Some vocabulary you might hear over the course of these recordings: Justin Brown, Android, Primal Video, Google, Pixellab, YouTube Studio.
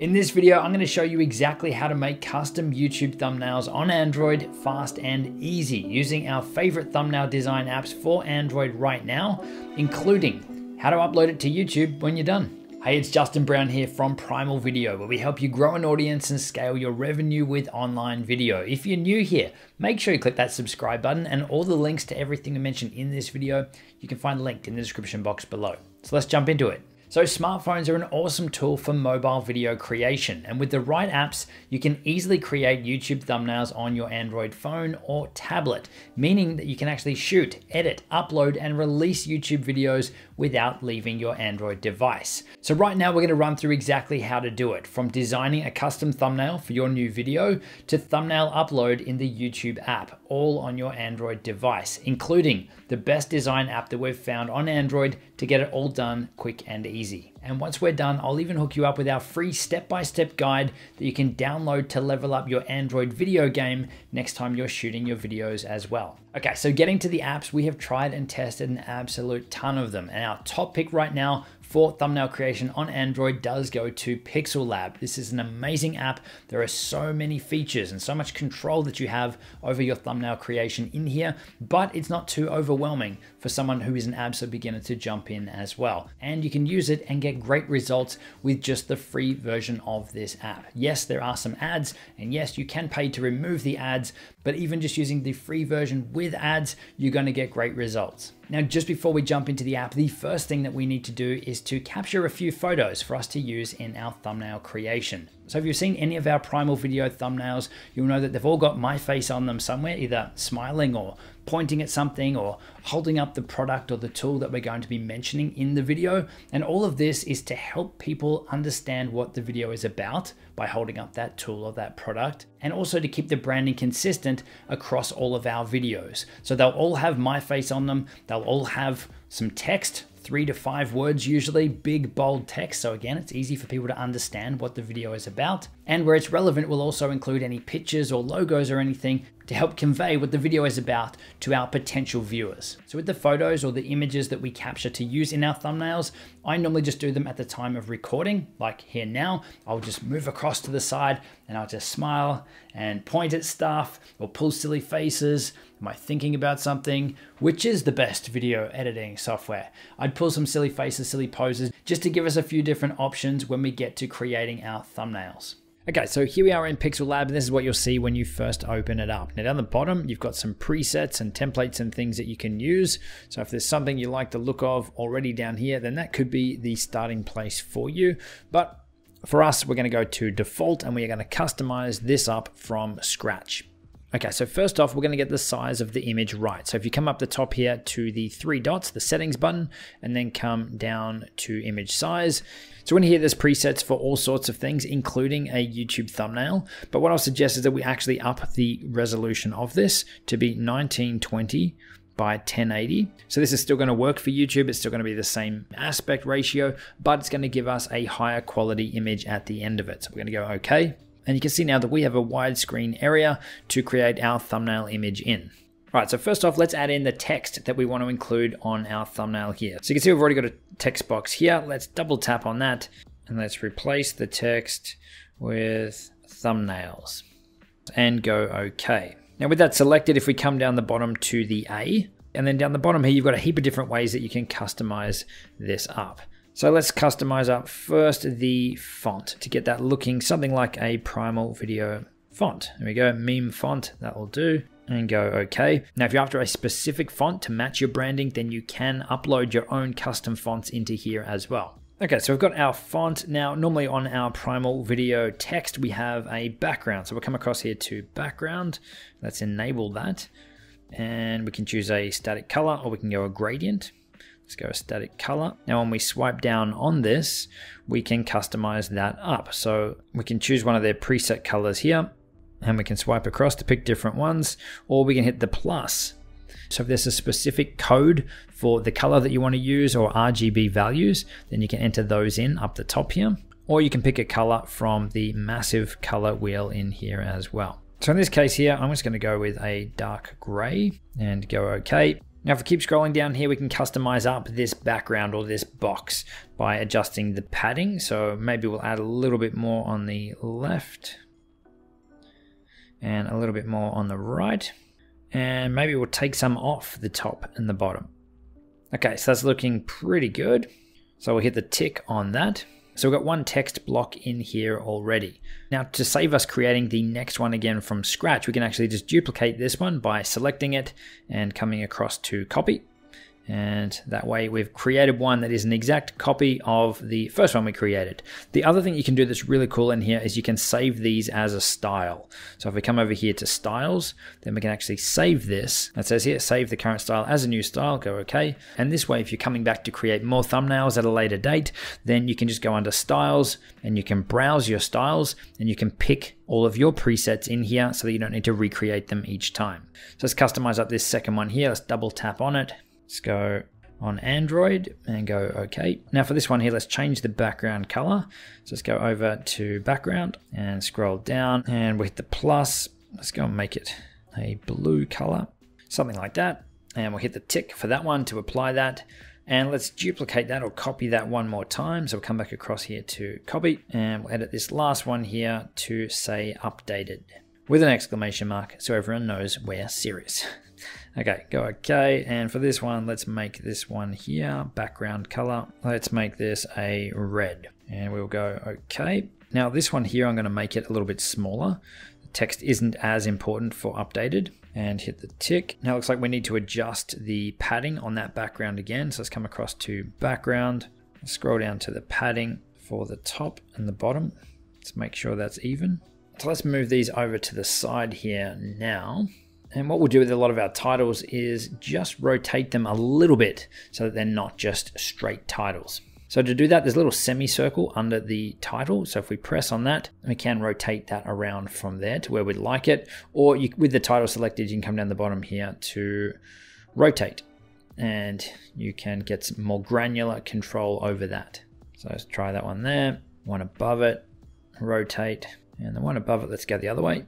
In this video, I'm going to show you exactly how to make custom YouTube thumbnails on Android fast and easy using our favorite thumbnail design apps for Android right now, including how to upload it to YouTube when you're done. Hey, it's Justin Brown here from Primal Video, where we help you grow an audience and scale your revenue with online video. If you're new here, make sure you click that subscribe button, and all the links to everything I mentioned in this video, you can find linked in the description box below. So let's jump into it. So smartphones are an awesome tool for mobile video creation, and with the right apps, you can easily create YouTube thumbnails on your Android phone or tablet, meaning that you can actually shoot, edit, upload, and release YouTube videos without leaving your Android device. So right now we're gonna run through exactly how to do it, from designing a custom thumbnail for your new video to thumbnail upload in the YouTube app, all on your Android device, including the best design app that we've found on Android to get it all done quick and easy. And once we're done, I'll even hook you up with our free step-by-step guide that you can download to level up your Android video game next time you're shooting your videos as well. Okay, so getting to the apps, we have tried and tested an absolute ton of them, and our top pick right now for thumbnail creation on Android does go to Pixellab. This is an amazing app. There are so many features and so much control that you have over your thumbnail creation in here, but it's not too overwhelming for someone who is an absolute beginner to jump in as well. And you can use it and get great results with just the free version of this app. Yes, there are some ads, and yes, you can pay to remove the ads, but even just using the free version with ads, you're going to get great results. Now, just before we jump into the app, the first thing that we need to do is to capture a few photos for us to use in our thumbnail creation. So if you've seen any of our Primal Video thumbnails, you'll know that they've all got my face on them somewhere, either smiling or pointing at something or holding up the product or the tool that we're going to be mentioning in the video. And all of this is to help people understand what the video is about by holding up that tool or that product, and also to keep the branding consistent across all of our videos. So they'll all have my face on them. They'll all have some text, 3 to 5 words usually, big bold text. So again, it's easy for people to understand what the video is about. And where it's relevant, we'll also include any pictures or logos or anything to help convey what the video is about to our potential viewers. So with the photos or the images that we capture to use in our thumbnails, I normally just do them at the time of recording, like here now. I'll just move across to the side and I'll just smile and point at stuff or pull silly faces. Am I thinking about something? Which is the best video editing software? I'd pull some silly faces, silly poses, just to give us a few different options when we get to creating our thumbnails. Okay, so here we are in Pixellab, and this is what you'll see when you first open it up. Now down the bottom, you've got some presets and templates and things that you can use. So if there's something you like the look of already down here, then that could be the starting place for you. But for us, we're gonna go to default, and we're gonna customize this up from scratch. Okay, so first off, we're gonna get the size of the image right. So if you come up the top here to the 3 dots, the settings button, and then come down to image size. So in here, there's presets for all sorts of things, including a YouTube thumbnail. But what I'll suggest is that we actually up the resolution of this to be 1920 by 1080. So this is still going to work for YouTube. It's still going to be the same aspect ratio, but it's going to give us a higher quality image at the end of it. So we're going to go okay. And you can see now that we have a widescreen area to create our thumbnail image in. All right, so first off, let's add in the text that we want to include on our thumbnail here. So you can see we've already got a text box here. Let's double tap on that, and let's replace the text with thumbnails and go okay. Now with that selected, if we come down the bottom to the A, and then down the bottom here, you've got a heap of different ways that you can customize this up. So let's customize up first the font to get that looking something like a Primal Video font. There we go, meme font, that will do, and go okay. Now, if you're after a specific font to match your branding, then you can upload your own custom fonts into here as well. Okay, so we've got our font. Now, normally on our Primal Video text, we have a background. So we'll come across here to background. Let's enable that. And we can choose a static color, or we can go a gradient. Let's go a static color. Now when we swipe down on this, we can customize that up. So we can choose one of their preset colors here, and we can swipe across to pick different ones, or we can hit the plus. So if there's a specific code for the color that you want to use, or RGB values, then you can enter those in up the top here, or you can pick a color from the massive color wheel in here as well. So in this case here, I'm just going to go with a dark gray and go okay. Now if we keep scrolling down here, we can customize up this background or this box by adjusting the padding. So maybe we'll add a little bit more on the left and a little bit more on the right. And maybe we'll take some off the top and the bottom. Okay, so that's looking pretty good. So we'll hit the tick on that. So we've got one text block in here already. Now to save us creating the next one again from scratch, we can actually just duplicate this one by selecting it and coming across to copy. And that way we've created one that is an exact copy of the first one we created. The other thing you can do that's really cool in here is you can save these as a style. So if we come over here to styles, then we can actually save this. It says here, save the current style as a new style, go okay. And this way, if you're coming back to create more thumbnails at a later date, then you can just go under styles and you can browse your styles and you can pick all of your presets in here so that you don't need to recreate them each time. So let's customize up this second one here. Let's double tap on it. Let's go on Android and go okay. Now for this one here, let's change the background color. So let's go over to background and scroll down and we hit the plus. Let's go and make it a blue color, something like that. And we'll hit the tick for that one to apply that. And let's duplicate that or copy that one more time. So we'll come back across here to copy and we'll edit this last one here to say updated with an exclamation mark so everyone knows we're serious. Okay, go okay, and for this one, let's make this one here, background color. Let's make this a red, and we'll go okay. Now this one here, I'm gonna make it a little bit smaller. The text isn't as important for updated, and hit the tick. Now it looks like we need to adjust the padding on that background again, so let's come across to background, scroll down to the padding for the top and the bottom. Let's make sure that's even. So let's move these over to the side here now. And what we'll do with a lot of our titles is just rotate them a little bit so that they're not just straight titles. So to do that, there's a little semicircle under the title. So if we press on that, we can rotate that around from there to where we'd like it. Or you, with the title selected, you can come down the bottom here to rotate. And you can get some more granular control over that. So let's try that one there, one above it, rotate, and the one above it, let's go the other way,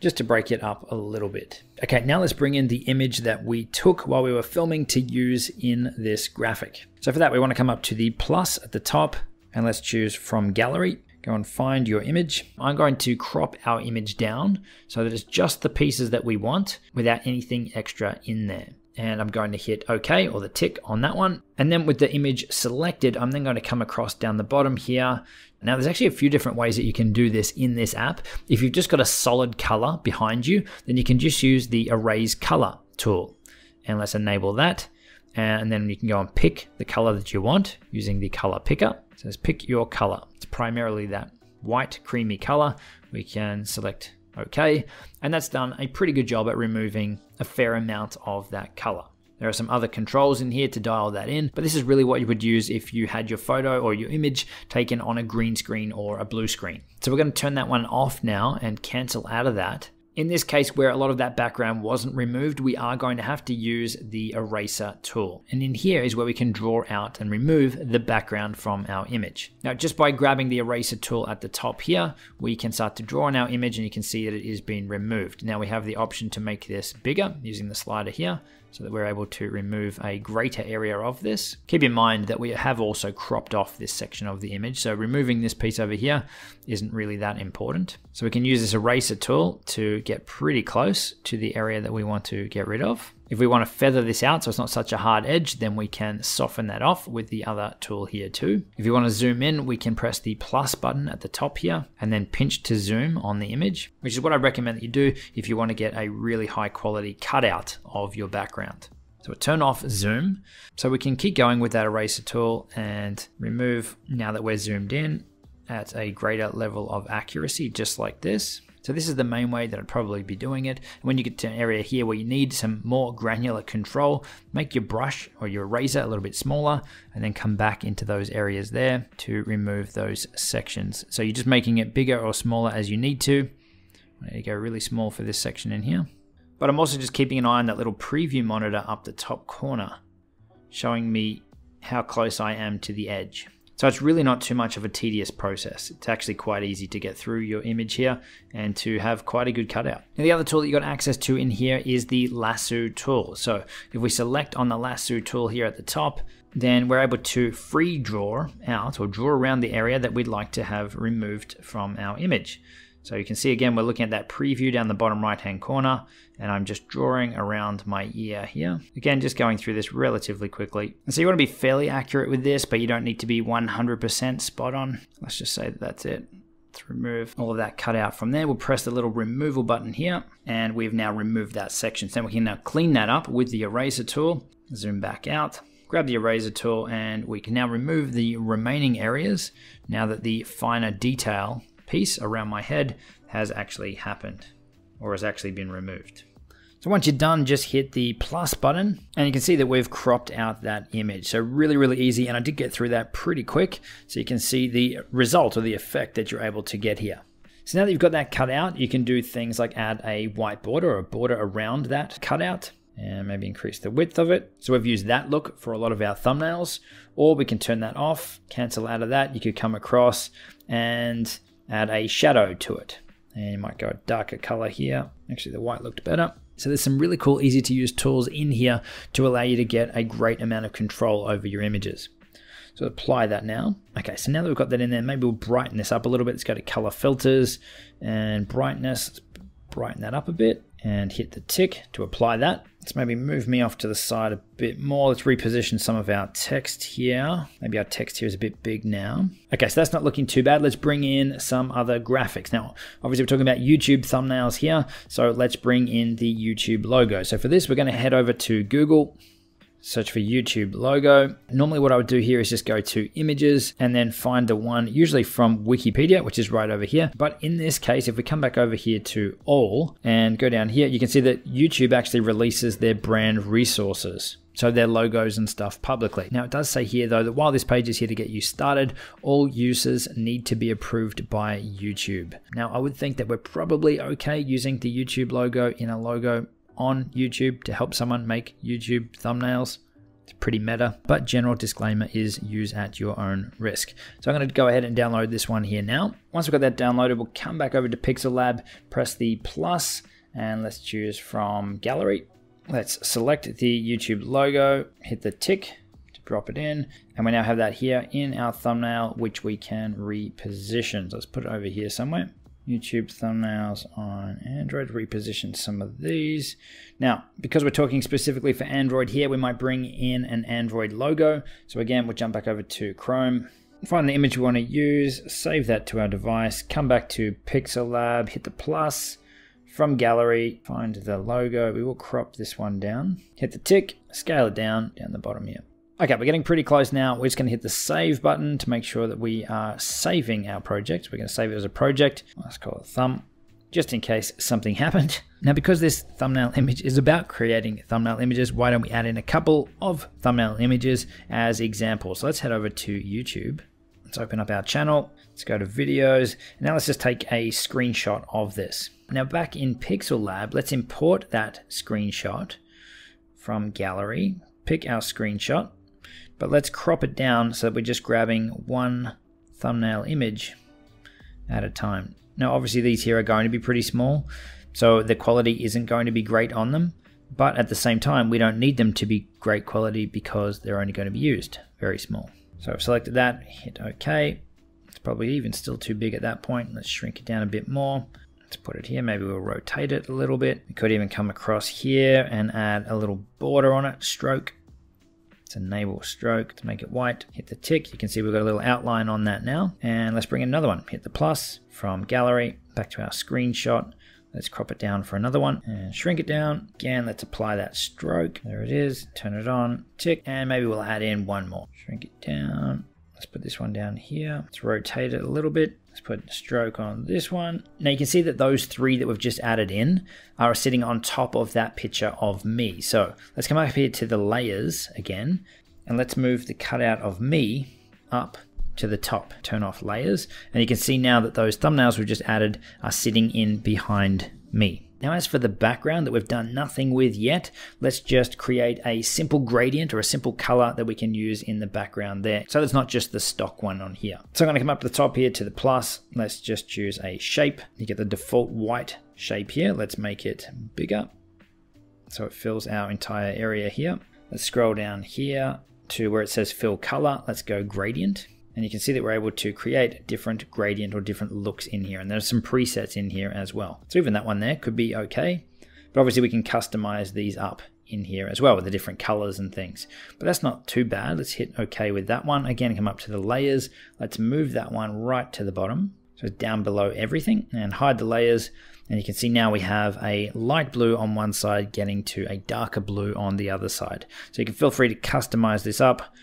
just to break it up a little bit. Okay, now let's bring in the image that we took while we were filming to use in this graphic. So for that, we want to come up to the plus at the top and let's choose from gallery. Go and find your image. I'm going to crop our image down so that it's just the pieces that we want without anything extra in there. And I'm going to hit okay or the tick on that one. And then with the image selected, I'm then going to come across down the bottom here. Now there's actually a few different ways that you can do this in this app. If you've just got a solid color behind you, then you can just use the Erase Color tool. And let's enable that. And then you can go and pick the color that you want using the color picker. It says pick your color. It's primarily that white creamy color. We can select okay, and that's done a pretty good job at removing a fair amount of that color. There are some other controls in here to dial that in, but this is really what you would use if you had your photo or your image taken on a green screen or a blue screen. So we're going to turn that one off now and cancel out of that. In this case, where a lot of that background wasn't removed, we are going to have to use the eraser tool. And in here is where we can draw out and remove the background from our image. Now, just by grabbing the eraser tool at the top here, we can start to draw on our image and you can see that it is being removed. Now we have the option to make this bigger using the slider here so that we're able to remove a greater area of this. Keep in mind that we have also cropped off this section of the image. So removing this piece over here isn't really that important. So we can use this eraser tool to get pretty close to the area that we want to get rid of. If we want to feather this out so it's not such a hard edge, then we can soften that off with the other tool here too. If you want to zoom in, we can press the plus button at the top here and then pinch to zoom on the image, which is what I recommend that you do if you want to get a really high quality cutout of your background. So we'll turn off zoom so we can keep going with that eraser tool and remove now that we're zoomed in at a greater level of accuracy, just like this. So this is the main way that I'd probably be doing it. And when you get to an area here where you need some more granular control, make your brush or your eraser a little bit smaller and then come back into those areas there to remove those sections. So you're just making it bigger or smaller as you need to. There you go, really small for this section in here. But I'm also just keeping an eye on that little preview monitor up the top corner, showing me how close I am to the edge. So it's really not too much of a tedious process. It's actually quite easy to get through your image here and to have quite a good cutout. Now the other tool that you got access to in here is the lasso tool. So if we select on the lasso tool here at the top, then we're able to free draw out or draw around the area that we'd like to have removed from our image. So you can see again, we're looking at that preview down the bottom right hand corner, and I'm just drawing around my ear here. Again, just going through this relatively quickly. And so you want to be fairly accurate with this, but you don't need to be 100% spot on. Let's just say that that's it. Let's remove all of that cutout from there. We'll press the little removal button here, and we've now removed that section. So we can now clean that up with the eraser tool, zoom back out. Grab the eraser tool, and we can now remove the remaining areas now that the finer detail piece around my head has actually happened or has actually been removed. So once you're done, just hit the plus button, and you can see that we've cropped out that image. So really, really easy, and I did get through that pretty quick. So you can see the result or the effect that you're able to get here. So now that you've got that cut out, you can do things like add a white border or a border around that cutout, and maybe increase the width of it. So we've used that look for a lot of our thumbnails, or we can turn that off, cancel out of that. You could come across and add a shadow to it. And you might go a darker color here. Actually, the white looked better. So there's some really cool, easy to use tools in here to allow you to get a great amount of control over your images. So apply that now. Okay, so now that we've got that in there, maybe we'll brighten this up a little bit. Let's go to color filters and brightness. Let's brighten that up a bit and hit the tick to apply that. Let's maybe move me off to the side a bit more. Let's reposition some of our text here. Maybe our text here is a bit big now. Okay, so that's not looking too bad. Let's bring in some other graphics. Now, obviously we're talking about YouTube thumbnails here, so let's bring in the YouTube logo. So for this, we're gonna head over to Google, search for YouTube logo. Normally what I would do here is just go to images and then find the one usually from Wikipedia, which is right over here. But in this case, if we come back over here to all and go down here, you can see that YouTube actually releases their brand resources, so their logos and stuff publicly. Now it does say here though, that while this page is here to get you started, all users need to be approved by YouTube. Now I would think that we're probably okay using the YouTube logo in a logo on YouTube to help someone make YouTube thumbnails. It's pretty meta, but general disclaimer is use at your own risk. So I'm gonna go ahead and download this one here now. Once we've got that downloaded, we'll come back over to Pixellab, press the plus, and let's choose from gallery. Let's select the YouTube logo, hit the tick to drop it in, and we now have that here in our thumbnail, which we can reposition. So let's put it over here somewhere. YouTube thumbnails on Android, reposition some of these. Now, because we're talking specifically for Android here, we might bring in an Android logo. So again, we'll jump back over to Chrome, find the image we want to use, save that to our device, come back to Pixellab, hit the plus, from gallery, find the logo. We will crop this one down, hit the tick, scale it down the bottom here. Okay, we're getting pretty close now. We're just gonna hit the save button to make sure that we are saving our project. We're gonna save it as a project. Let's call it thumb, just in case something happened. Now, because this thumbnail image is about creating thumbnail images, why don't we add in a couple of thumbnail images as examples? So let's head over to YouTube. Let's open up our channel. Let's go to videos. Now let's just take a screenshot of this. Now back in Pixellab, let's import that screenshot from gallery, pick our screenshot, but let's crop it down so that we're just grabbing one thumbnail image at a time. Now, obviously these here are going to be pretty small, so the quality isn't going to be great on them, but at the same time, we don't need them to be great quality because they're only going to be used very small. So I've selected that, hit okay. It's probably even still too big at that point. Let's shrink it down a bit more. Let's put it here. Maybe we'll rotate it a little bit. We could even come across here and add a little border on it, stroke. Let's enable stroke to make it white. Hit the tick. You can see we've got a little outline on that now. And let's bring in another one. Hit the plus from gallery, back to our screenshot. Let's crop it down for another one and shrink it down. Again, let's apply that stroke. There it is. Turn it on. Tick. And maybe we'll add in one more. Shrink it down. Let's put this one down here. Let's rotate it a little bit. Let's put a stroke on this one. Now you can see that those three that we've just added in are sitting on top of that picture of me. So let's come up here to the layers again, and let's move the cutout of me up to the top, turn off layers. And you can see now that those thumbnails we've just added are sitting in behind me. Now, as for the background that we've done nothing with yet, let's just create a simple gradient or a simple color that we can use in the background there. So that's not just the stock one on here. So I'm going to come up to the top here to the plus. Let's just choose a shape. You get the default white shape here. Let's make it bigger so it fills our entire area here. Let's scroll down here to where it says fill color. Let's go gradient. And you can see that we're able to create different gradient or different looks in here. And there's some presets in here as well. So even that one there could be okay. But obviously we can customize these up in here as well with the different colors and things. But that's not too bad. Let's hit okay with that one. Again, come up to the layers. Let's move that one right to the bottom. So it's down below everything and hide the layers. And you can see now we have a light blue on one side getting to a darker blue on the other side. So you can feel free to customize this up.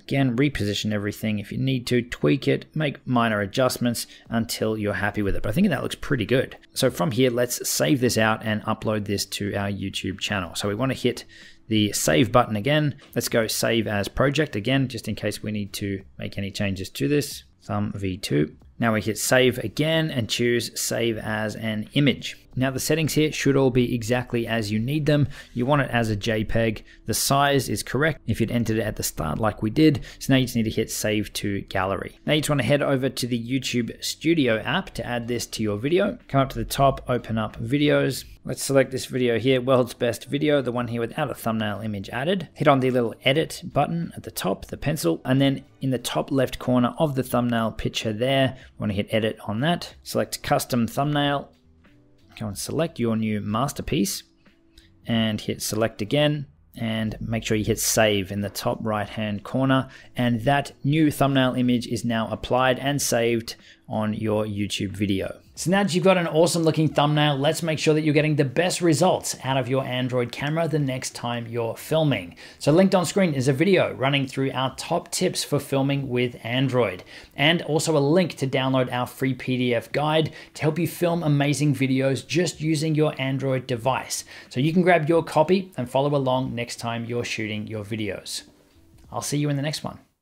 Again, reposition everything if you need to, tweak it, make minor adjustments until you're happy with it. But I think that looks pretty good. So from here, let's save this out and upload this to our YouTube channel. So we want to hit the save button again. Let's go save as project again, just in case we need to make any changes to this. Thumb V2. Now we hit save again and choose save as an image. Now the settings here should all be exactly as you need them. You want it as a JPEG. The size is correct if you'd entered it at the start like we did. So now you just need to hit save to gallery. Now you just want to head over to the YouTube Studio app to add this to your video. Come up to the top, open up videos. Let's select this video here, world's best video, the one here without a thumbnail image added. Hit on the little edit button at the top, the pencil, and then in the top left corner of the thumbnail picture there, we want to hit edit on that. Select custom thumbnail. Go and select your new masterpiece and hit select again and make sure you hit save in the top right hand corner, and that new thumbnail image is now applied and saved on your YouTube video. So now that you've got an awesome looking thumbnail, let's make sure that you're getting the best results out of your Android camera the next time you're filming. So linked on screen is a video running through our top tips for filming with Android, and also a link to download our free PDF guide to help you film amazing videos just using your Android device. So you can grab your copy and follow along next time you're shooting your videos. I'll see you in the next one.